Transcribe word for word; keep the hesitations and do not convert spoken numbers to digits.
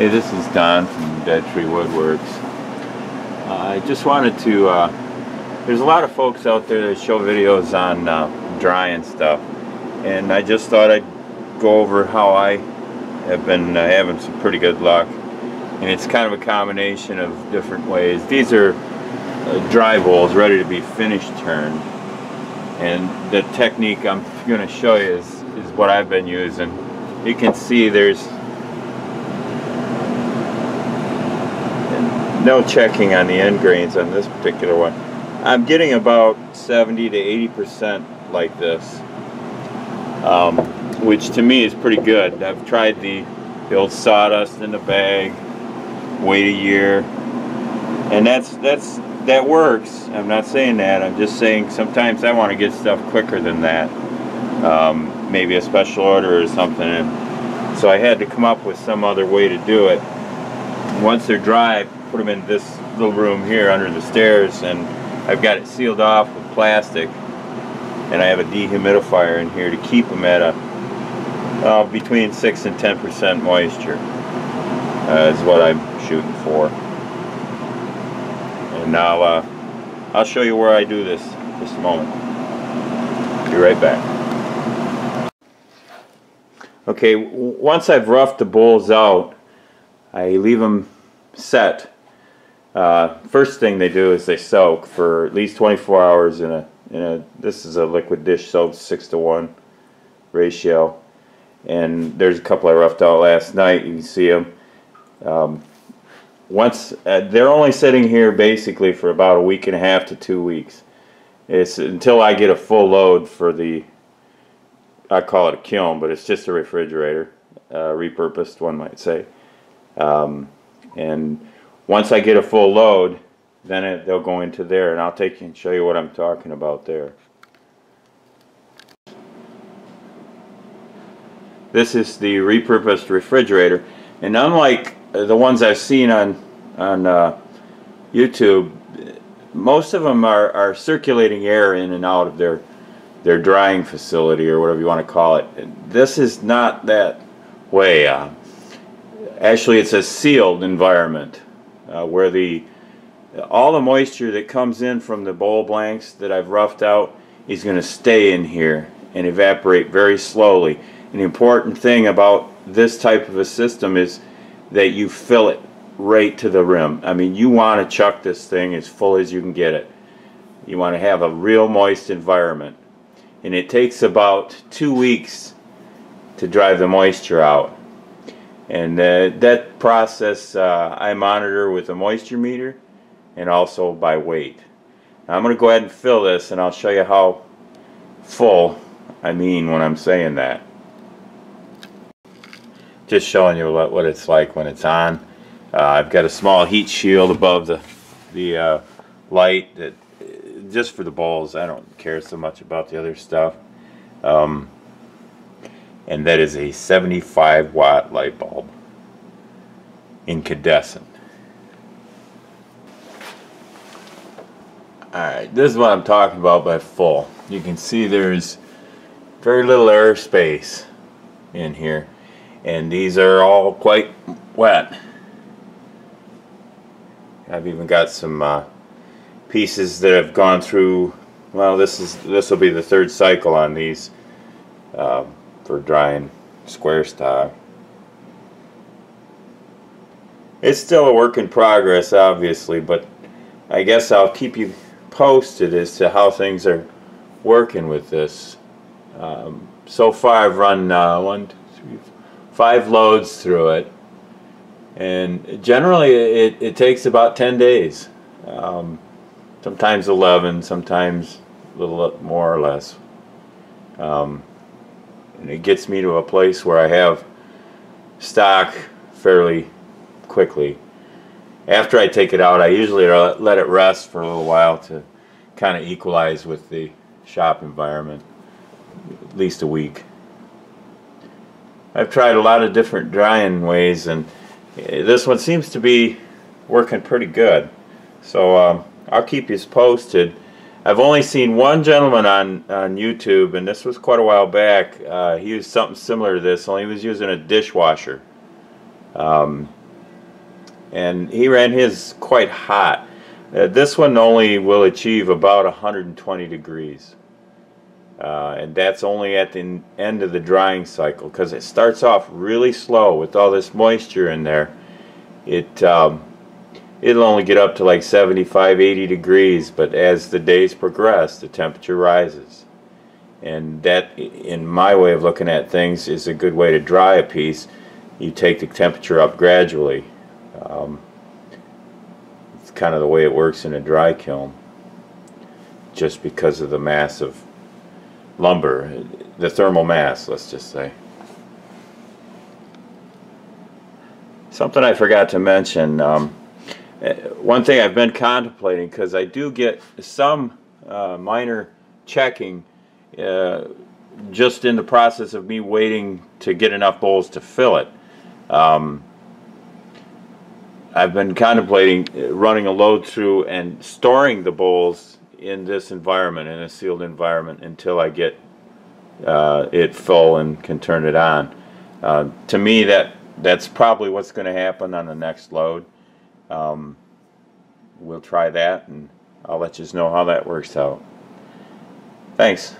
Hey, this is Don from Dead Tree Woodworks. Uh, I just wanted to, uh, there's a lot of folks out there that show videos on uh, drying stuff, and I just thought I'd go over how I have been uh, having some pretty good luck, and it's kind of a combination of different ways. These are uh, dry bowls ready to be finish turned, and the technique I'm going to show you is, is what I've been using. You can see there's no checking on the end grains on this particular one. I'm getting about seventy to eighty percent like this, um, which to me is pretty good. I've tried the, the old sawdust in the bag, wait a year, and that's that's that works. I'm not saying that. I'm just saying sometimes I want to get stuff quicker than that, um, maybe a special order or something. And so I had to come up with some other way to do it. Once they're dry, put them in this little room here under the stairs, and I've got it sealed off with plastic, and I have a dehumidifier in here to keep them at a uh, between six and ten percent moisture uh, is what I'm shooting for. And now uh, I'll show you where I do this in just a moment. Be right back. Okay, once I've roughed the bowls out, I leave them set. Uh, first thing they do is they soak for at least twenty-four hours in a, in a this is a liquid dish soap six to one ratio, and there's a couple I roughed out last night. You can see them. Um, once uh, they're only sitting here basically for about a week and a half to two weeks. It's until I get a full load for the, I call it a kiln, but it's just a refrigerator, uh, repurposed, one might say. Um, and once I get a full load, then it, they'll go into there, and I'll take you and show you what I'm talking about there. This is the repurposed refrigerator, and unlike the ones I've seen on on uh, YouTube, most of them are, are circulating air in and out of their their drying facility or whatever you want to call it. And this is not that way. Uh, Actually, it's a sealed environment uh, where the all the moisture that comes in from the bowl blanks that I've roughed out is going to stay in here and evaporate very slowly. And the important thing about this type of a system is that you fill it right to the rim. I mean, you want to chuck this thing as full as you can get it. You want to have a real moist environment. And it takes about two weeks to drive the moisture out. And uh, that process uh, I monitor with a moisture meter and also by weight. Now I'm going to go ahead and fill this, and I'll show you how full I mean when I'm saying that. Just showing you what, what it's like when it's on. Uh, I've got a small heat shield above the, the uh, light that just for the bowls. I don't care so much about the other stuff. Um, And that is a seventy-five watt light bulb, incandescent. Alright, this is what I'm talking about by full. You can see there's very little air space in here, and these are all quite wet. I've even got some uh, pieces that have gone through, well, this is this will be the third cycle on these. Um, For drying square stock. It's still a work in progress, obviously, but I guess I'll keep you posted as to how things are working with this. Um, so far I've run uh, one, two, three, five loads through it, and generally it, it takes about ten days, um, sometimes eleven, sometimes a little more or less. Um, And it gets me to a place where I have stock fairly quickly. After I take it out, I usually let it rest for a little while to kind of equalize with the shop environment, at least a week. I've tried a lot of different drying ways, and this one seems to be working pretty good. So um, I'll keep you posted. I've only seen one gentleman on, on YouTube, and this was quite a while back. Uh, he used something similar to this, only he was using a dishwasher. Um, and he ran his quite hot. Uh, this one only will achieve about one hundred twenty degrees, uh, and that's only at the end of the drying cycle, because it starts off really slow with all this moisture in there. It um, it'll only get up to like seventy-five, eighty degrees, but as the days progress, the temperature rises, and that, in my way of looking at things, is a good way to dry a piece. You take the temperature up gradually. Um, it's kind of the way it works in a dry kiln, just because of the mass of lumber, the thermal mass, let's just say. Something I forgot to mention, um, one thing I've been contemplating, because I do get some uh, minor checking uh, just in the process of me waiting to get enough bowls to fill it. Um, I've been contemplating running a load through and storing the bowls in this environment, in a sealed environment, until I get uh, it full and can turn it on. Uh, to me, that that's probably what's going to happen on the next load. Um, we'll try that, and I'll let you know how that works out. Thanks.